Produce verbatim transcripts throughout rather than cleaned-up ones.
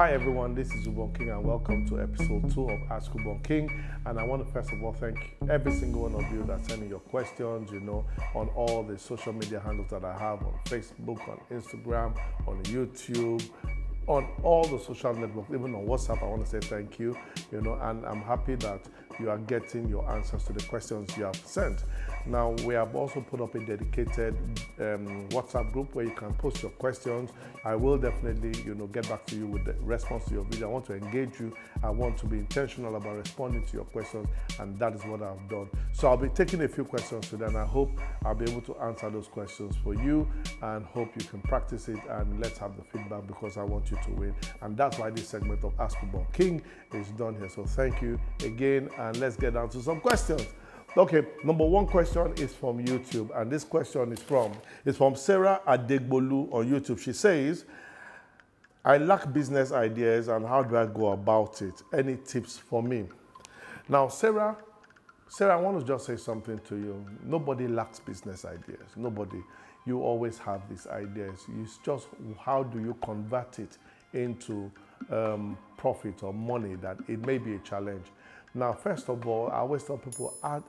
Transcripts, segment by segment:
Hi everyone, this is Ubong King and welcome to episode two of Ask Ubong King. And I want to first of all thank every single one of you that sent me your questions, you know, on all the social media handles that I have on Facebook, on Instagram, on YouTube, on all the social networks, even on WhatsApp. I want to say thank you, you know, and I'm happy that you are getting your answers to the questions you have sent. Now, we have also put up a dedicated um, WhatsApp group where you can post your questions. I will definitely, you know, get back to you with the response to your video. I want to engage you. I want to be intentional about responding to your questions, and that is what I've done. So I'll be taking a few questions today, and I hope I'll be able to answer those questions for you, and hope you can practice it, and let's have the feedback, because I want you to win. And that's why this segment of Ask Ubong King is done here. So thank you again, and let's get down to some questions. Okay, number one question is from YouTube, and this question is from is from Sarah Adegbolu on YouTube. She says, I lack business ideas, and how do I go about it? Any tips for me? Now, Sarah, Sarah, I want to just say something to you. Nobody lacks business ideas. Nobody. You always have these ideas. It's just how do you convert it into um, profit or money that it may be a challenge. Now, first of all, I always tell people, add,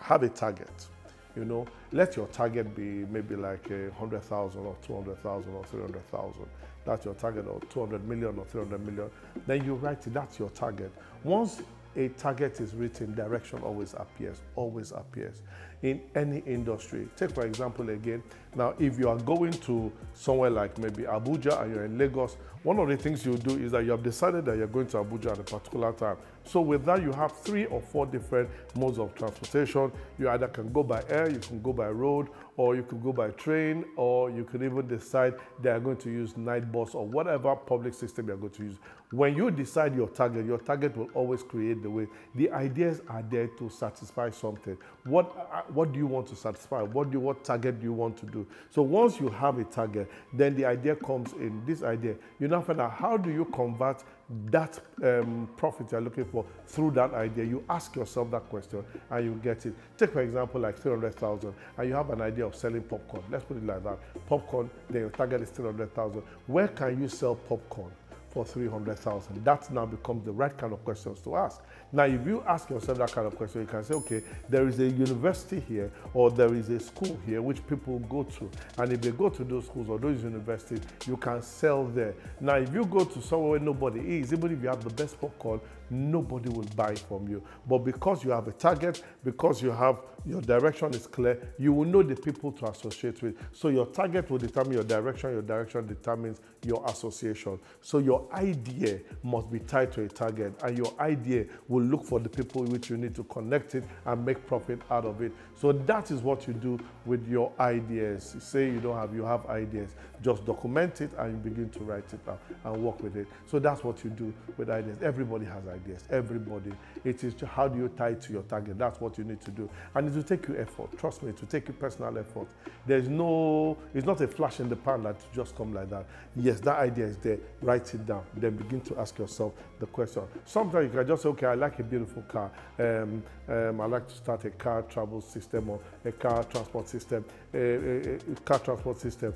have a target. You know, let your target be maybe like a hundred thousand or two hundred thousand or three hundred thousand. That's your target, or two hundred million or three hundred million. Then you write it. That's your target. Once a target is written, direction always appears, always appears in any industry. Take, for example, again, now if you are going to somewhere like maybe Abuja and you're in Lagos, one of the things you do is that you have decided that you're going to Abuja at a particular time. So with that, you have three or four different modes of transportation. You either can go by air, you can go by road, or you could go by train, or you could even decide they are going to use night bus or whatever public system you are going to use. When you decide your target, your target will always create the way. The ideas are there to satisfy something. What, what do you want to satisfy? What, do, what target do you want to do? So once you have a target, then the idea comes in. This idea, you now find out how do you convert that um, profit you're looking for through that idea. You ask yourself that question and you get it. Take, for example, like three hundred thousand, and you have an idea of selling popcorn. Let's put it like that. Popcorn, then your target is three hundred thousand. Where can you sell popcorn for three hundred thousand? That now becomes the right kind of questions to ask. Now, if you ask yourself that kind of question, you can say, okay, there is a university here, or there is a school here which people go to. And if they go to those schools or those universities, you can sell there. Now, if you go to somewhere where nobody is, even if you have the best popcorn, nobody will buy from you. But because you have a target, because you have your direction is clear, you will know the people to associate with. So your target will determine your direction, your direction determines your association. So your idea must be tied to a target, and your idea will look for the people which you need to connect it and make profit out of it. So that is what you do with your ideas. Say you don't have, you have ideas, just document it and you begin to write it out and work with it. So that's what you do with ideas. Everybody has ideas, everybody. It is how do you tie it to your target? That's what you need to do. And it will take you effort. Trust me, it will take you personal effort. There's no, it's not a flash in the pan that just come like that. Yes, that idea is there, write it down. Then begin to ask yourself the question. Sometimes you can just say, okay, I like a beautiful car. Um, um, I like to start a car travel system or a car transport system, a, a, a car transport system.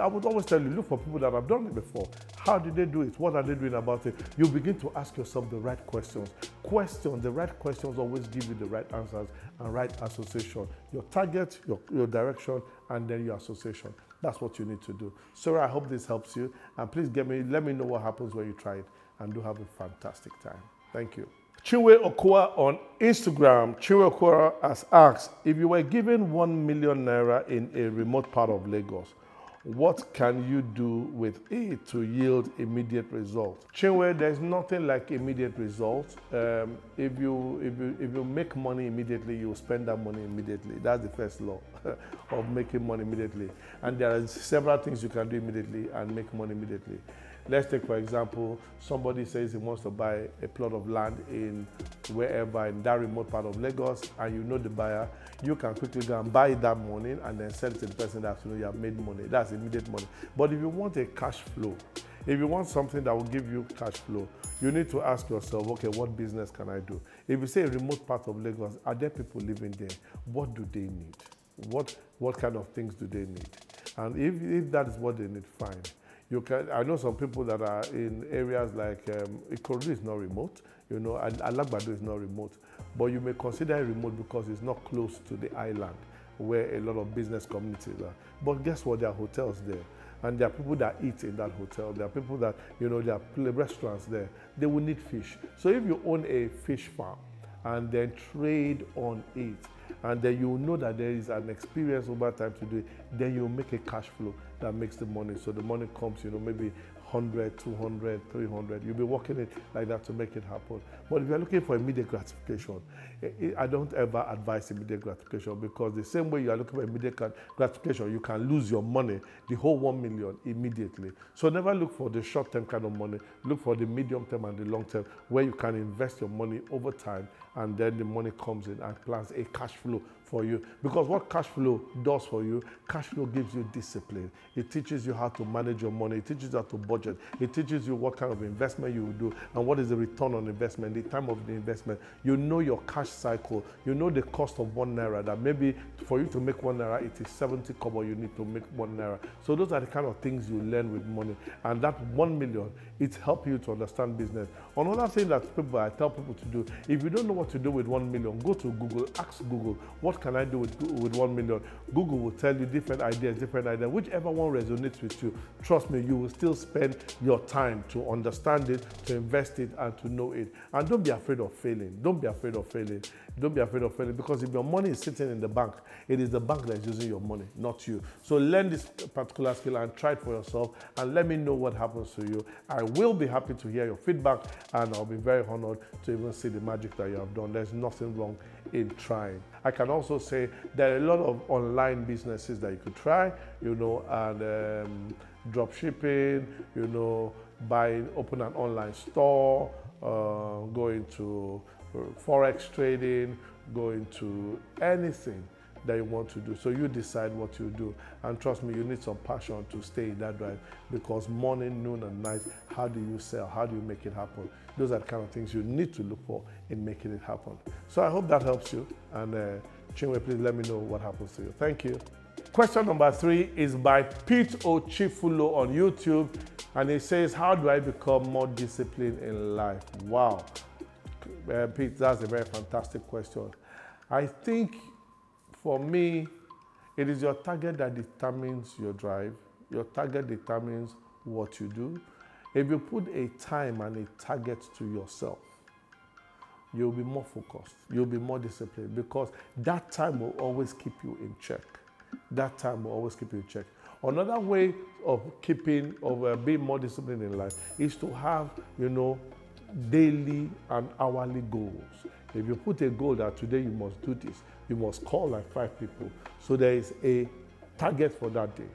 I would always tell you, look for people that have done it before. How did they do it? What are they doing about it? You begin to ask yourself the right questions. Question, the right questions always give you the right answers and right association. Your target, your, your direction, and then your association. That's what you need to do. Sarah, I hope this helps you. And please get me, let me know what happens when you try it. And do have a fantastic time. Thank you. Chinwe Okua on Instagram. Chinwe Okua has asked, if you were given one million naira in a remote part of Lagos, what can you do with it to yield immediate results? Chinwe, there's nothing like immediate results. Um, if, you, if, you, if you make money immediately, you spend that money immediately. That's the first law of making money immediately. And there are several things you can do immediately and make money immediately. Let's take, for example, somebody says he wants to buy a plot of land in wherever, in that remote part of Lagos, and you know the buyer, you can quickly go and buy it that morning and then sell it to the person that you know you have made money. That's immediate money. But if you want a cash flow, if you want something that will give you cash flow, you need to ask yourself, okay, what business can I do? If you say a remote part of Lagos, are there people living there? What do they need? What, what kind of things do they need? And if, if that is what they need, fine. You can, I know some people that are in areas like um, Ikorodu is not remote, you know, and Alagbado is not remote, but you may consider it remote because it's not close to the island where a lot of business communities are. But guess what? There are hotels there, and there are people that eat in that hotel. There are people that, you know, there are restaurants there. They will need fish. So if you own a fish farm and then trade on it, and then you know that there is an experience over time to do it, then you make a cash flow that makes the money. So the money comes, you know, maybe one hundred, two hundred, three hundred. You'll be working it like that to make it happen. But if you're looking for immediate gratification, I don't ever advise immediate gratification, because the same way you are looking for immediate gratification, you can lose your money, the whole one million immediately. So never look for the short-term kind of money. Look for the medium-term and the long-term, where you can invest your money over time, and then the money comes in and plants a cash flow for you. Because what cash flow does for you, cash flow gives you discipline. It teaches you how to manage your money. It teaches you how to budget. It teaches you what kind of investment you will do and what is the return on investment, the time of the investment. You know your cash cycle. You know the cost of one naira, that maybe for you to make one naira, it is seventy kobo you need to make one naira. So those are the kind of things you learn with money. And that one million, it helps you to understand business. Another thing that people, I tell people to do, if you don't know what to do with one million, go to Google, ask Google, what can I do with, with one million? Google will tell you different ideas, different ideas. Whichever one resonates with you, trust me, you will still spend your time to understand it, to invest it, and to know it. And don't be afraid of failing. Don't be afraid of failing. Don't be afraid of failing, because if your money is sitting in the bank, it is the bank that is using your money, not you. So learn this particular skill and try it for yourself, and let me know what happens to you. I will be happy to hear your feedback, and I'll be very honored to even see the magic that you have done. There's nothing wrong in trying. I can also say there are a lot of online businesses that you could try, you know, and um, drop shipping, you know, buy, open an online store, uh, go into forex trading, go into anything that you want to do. So you decide what you do, and trust me, you need some passion to stay in that drive, because morning, noon and night, how do you sell? How do you make it happen? Those are the kind of things you need to look for in making it happen. So I hope that helps you, and uh, Chinwe, please let me know what happens to you. Thank you. Question number three is by Pete O Chifulo on YouTube, and he says, how do I become more disciplined in life? Wow, uh, Pete, that's a very fantastic question. I think for me, it is your target that determines your drive. Your target determines what you do. If you put a time and a target to yourself, you'll be more focused, you'll be more disciplined, because that time will always keep you in check. That time will always keep you in check. Another way of keeping, of uh, being more disciplined in life is to have, you know, daily and hourly goals. If you put a goal that today you must do this, you must call like five people. So there is a target for that day.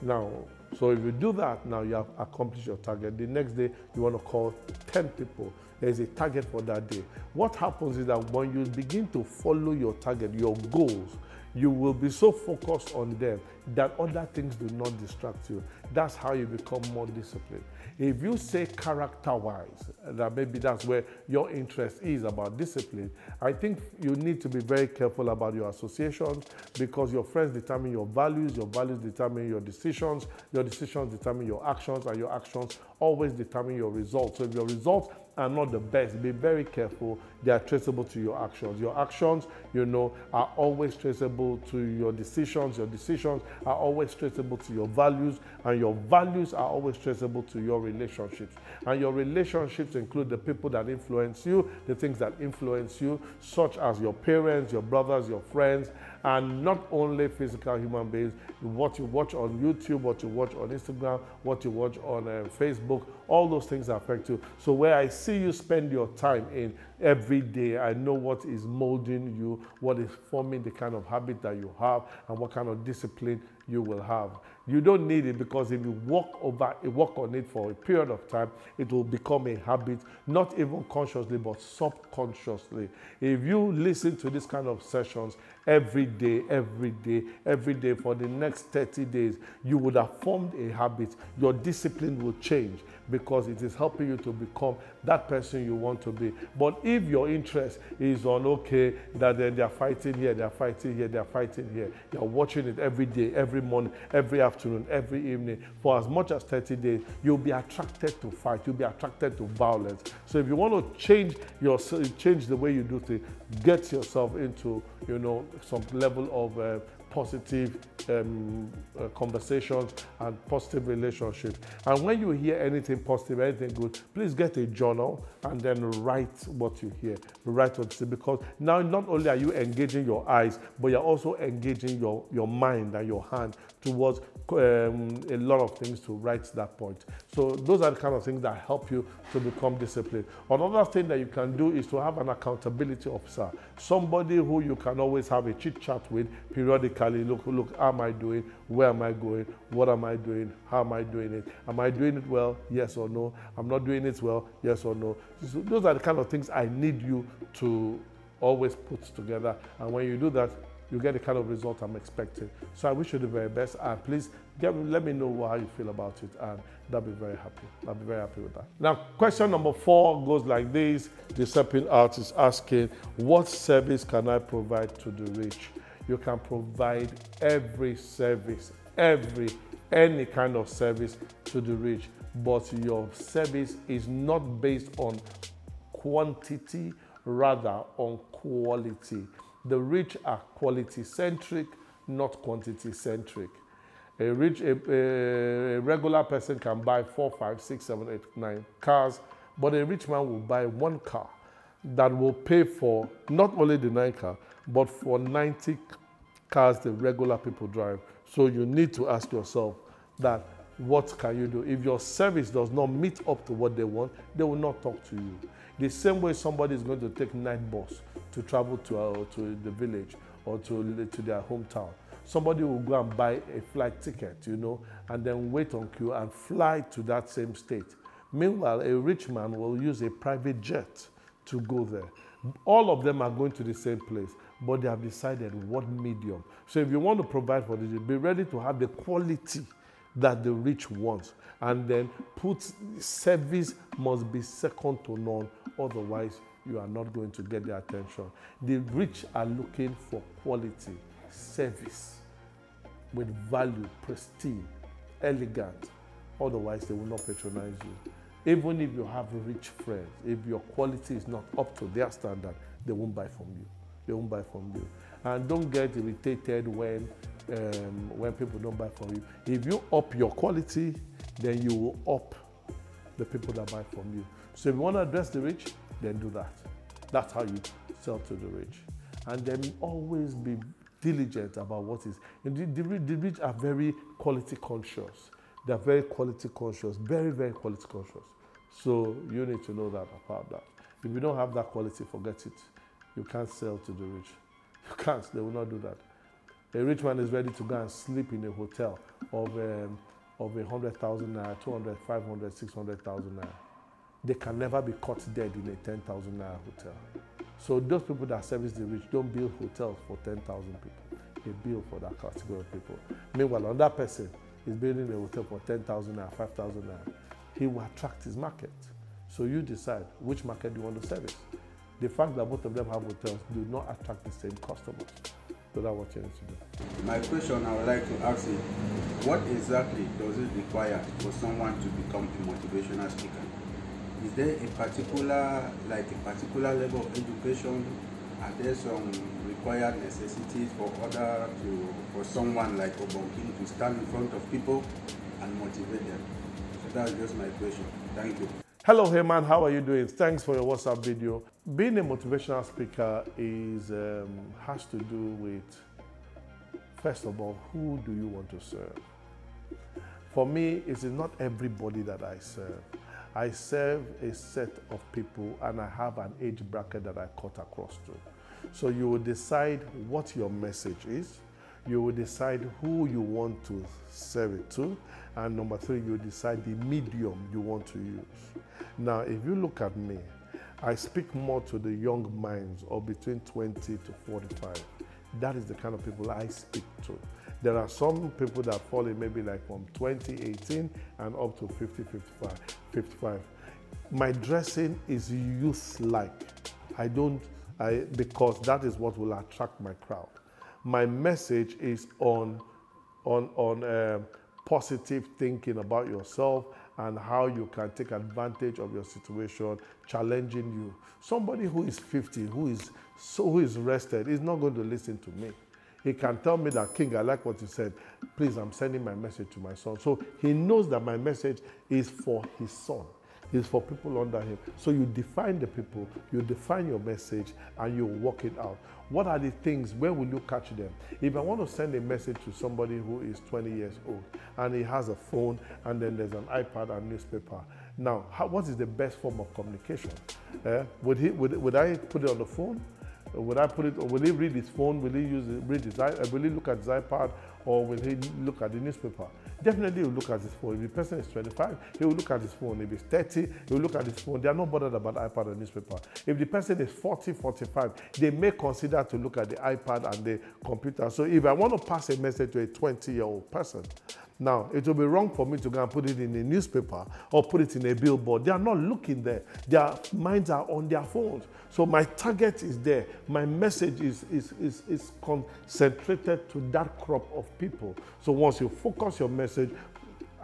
Now, so if you do that, now you have accomplished your target. The next day, you want to call ten people. There is a target for that day. What happens is that when you begin to follow your target, your goals, you will be so focused on them that other things do not distract you. That's how you become more disciplined. If you say character-wise, that maybe that's where your interest is about discipline, I think you need to be very careful about your associations, because your friends determine your values, your values determine your decisions, your decisions determine your actions, and your actions always determine your results. So if your results are not the best, be very careful. They are traceable to your actions. Your actions, you know, are always traceable to your decisions. Your decisions are always traceable to your values, and your values are always traceable to your relationships. And your relationships include the people that influence you, the things that influence you, such as your parents, your brothers, your friends, and not only physical human beings. What you watch on YouTube, what you watch on Instagram, what you watch on uh, Facebook, all those things affect you. So where I see you spend your time in every day, I know what is molding you, what is forming the kind of habit that you have, and what kind of discipline you will have. You don't need it, because if you walk over, walk on it for a period of time, it will become a habit, not even consciously, but subconsciously. If you listen to this kind of sessions every day, every day, every day for the next thirty days, you would have formed a habit. Your discipline will change, because it is helping you to become that person you want to be. But if your interest is on, okay, that they're fighting here, they're fighting here, they're fighting here, you're watching it every day, every morning, every afternoon, afternoon, every evening, for as much as thirty days, you'll be attracted to fight, you'll be attracted to violence. So if you want to change your, change the way you do things, get yourself into, you know, some level of uh, positive um, uh, conversations and positive relationships. And when you hear anything positive, anything good, please get a journal and then write what you hear, write what you see, because now not only are you engaging your eyes, but you're also engaging your, your mind and your hand towards um, a lot of things to write to that point. So those are the kind of things that help you to become disciplined. Another thing that you can do is to have an accountability officer, somebody who you can always have a chit chat with periodically. Look, look, how am I doing? Where am I going? What am I doing? How am I doing it? Am I doing it well? Yes or no? I'm not doing it well? Yes or no? So those are the kind of things I need you to always put together. And when you do that, you get the kind of result I'm expecting. So I wish you the very best. And please, get, let me know how you feel about it. And that'll be very happy. I'll be very happy with that. Now, question number four goes like this. The Serpent Artist asking, what service can I provide to the rich? You can provide every service, every, any kind of service to the rich, but your service is not based on quantity, rather on quality. The rich are quality-centric, not quantity-centric. A rich, a, a regular person can buy four, five, six, seven, eight, nine cars, but a rich man will buy one car that will pay for not only the nine car, but for ninety cars the regular people drive. So you need to ask yourself that, what can you do? If your service does not meet up to what they want, they will not talk to you. The same way somebody is going to take night bus to travel to, uh, to the village or to, to their hometown. Somebody will go and buy a flight ticket, you know, and then wait on queue and fly to that same state. Meanwhile, a rich man will use a private jet to go there. All of them are going to the same place, but they have decided what medium. So if you want to provide for this, be ready to have the quality that the rich wants. And then put service must be second to none, otherwise you are not going to get their attention. The rich are looking for quality, service with value, prestige, elegant, otherwise they will not patronize you. Even if you have rich friends, if your quality is not up to their standard, they won't buy from you. They won't buy from you. And don't get irritated when, um, when people don't buy from you. If you up your quality, then you will up the people that buy from you. So if you want to address the rich, then do that. That's how you sell to the rich. And then always be diligent about what is. And the, the, the rich are very quality conscious. They're very quality conscious, very, very quality conscious. So you need to know that about that. If you don't have that quality, forget it. You can't sell to the rich. You can't, they will not do that. A rich man is ready to go and sleep in a hotel of um, of one hundred thousand naira, two hundred thousand, five hundred thousand, six hundred thousand naira. They can never be caught dead in a ten thousand naira hotel. So those people that service the rich don't build hotels for ten thousand people. They build for that category of people. Meanwhile, on that person is building a hotel for ten thousand naira, five thousand naira. He will attract his market. So you decide which market you want to service. The fact that both of them have hotels do not attract the same customers. So that's what you need to do. My question I would like to ask is, what exactly does it require for someone to become a motivational speaker? Is there a particular, like a particular level of education? Are there some required necessities for other to, for someone like Ubong King to stand in front of people and motivate them? So that's just my question. Thank you. Hello, Heyman. How are you doing? Thanks for your WhatsApp video. Being a motivational speaker is um, has to do with, first of all, who do you want to serve? For me, it's not everybody that I serve. I serve a set of people and I have an age bracket that I cut across to. So you will decide what your message is, you will decide who you want to serve it to, and number three, you decide the medium you want to use. Now, if you look at me, I speak more to the young minds of between twenty to forty-five. That is the kind of people I speak to. There are some people that fall in maybe like from twenty, eighteen and up to fifty, fifty-five. My dressing is youth-like. I don't, I, because that is what will attract my crowd. My message is on, on, on uh, positive thinking about yourself and how you can take advantage of your situation, challenging you. Somebody who is fifty, who is so who is rested, is not going to listen to me. He can tell me that, King, I like what you said. Please, I'm sending my message to my son. So he knows that my message is for his son. It's for people under him. So you define the people, you define your message, and you work it out. What are the things? Where will you catch them? If I want to send a message to somebody who is twenty years old, and he has a phone, and then there's an iPad and newspaper. Now, how, what is the best form of communication? Uh, would, he, would, would I put it on the phone? Would I put it, or will he read his phone? Will he use it, read his iPad? Will he look at his iPad, or will he look at the newspaper? Definitely he'll look at his phone. If the person is twenty-five, he will look at his phone. If he's thirty, he'll look at his phone. They are not bothered about iPad and newspaper. If the person is forty, forty-five, they may consider to look at the iPad and the computer. So if I want to pass a message to a twenty-year-old person, now, it will be wrong for me to go and put it in a newspaper or put it in a billboard. They are not looking there. Their minds are on their phones. So my target is there. My message is, is, is, is concentrated to that crop of people. So once you focus your message,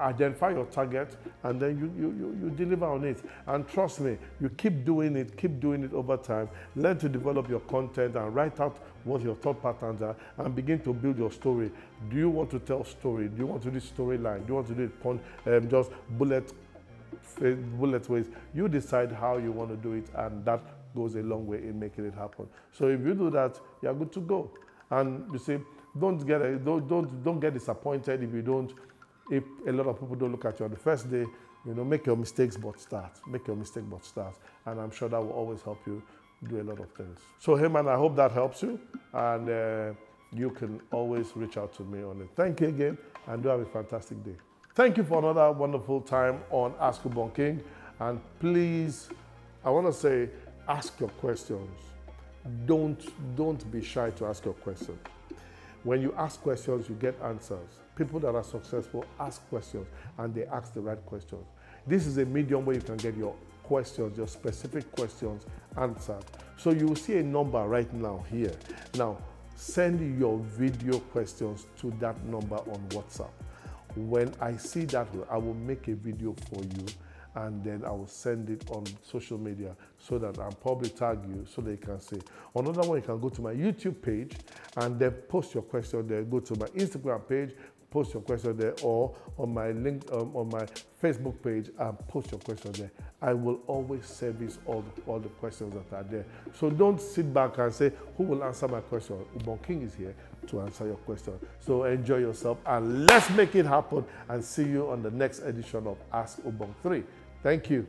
identify your target, and then you, you, you, you deliver on it. And trust me, you keep doing it, keep doing it over time. Learn to develop your content and write out what your thought patterns are and begin to build your story. Do you want to tell story? Do you want to do storyline? Do you want to do it punch, um, just bullet, bullet ways? You decide how you want to do it, and that goes a long way in making it happen. So if you do that, you're good to go. And you see, don't get, don't, don't, don't get disappointed if you don't If a lot of people don't look at you on the first day. You know, make your mistakes but start. Make your mistake but start. And I'm sure that will always help you do a lot of things. So, hey man, I hope that helps you. And uh, you can always reach out to me on it. Thank you again, and do have a fantastic day. Thank you for another wonderful time on Ask Ubong King. And please, I want to say, ask your questions. Don't, don't be shy to ask your questions. When you ask questions, you get answers. People that are successful ask questions, and they ask the right questions. This is a medium where you can get your questions, your specific questions answered. So you will see a number right now here. Now, send your video questions to that number on WhatsApp. When I see that, I will make a video for you, and then I will send it on social media so that I'll probably tag you so they can see. Another one, you can go to my YouTube page and then post your question there. Go to my Instagram page, post your question there, or on my link um, on my Facebook page and post your question there. I will always service all the, all the questions that are there. So don't sit back and say, who will answer my question? Ubong King is here to answer your question. So enjoy yourself, and let's make it happen, and see you on the next edition of Ask Ubong three. Thank you.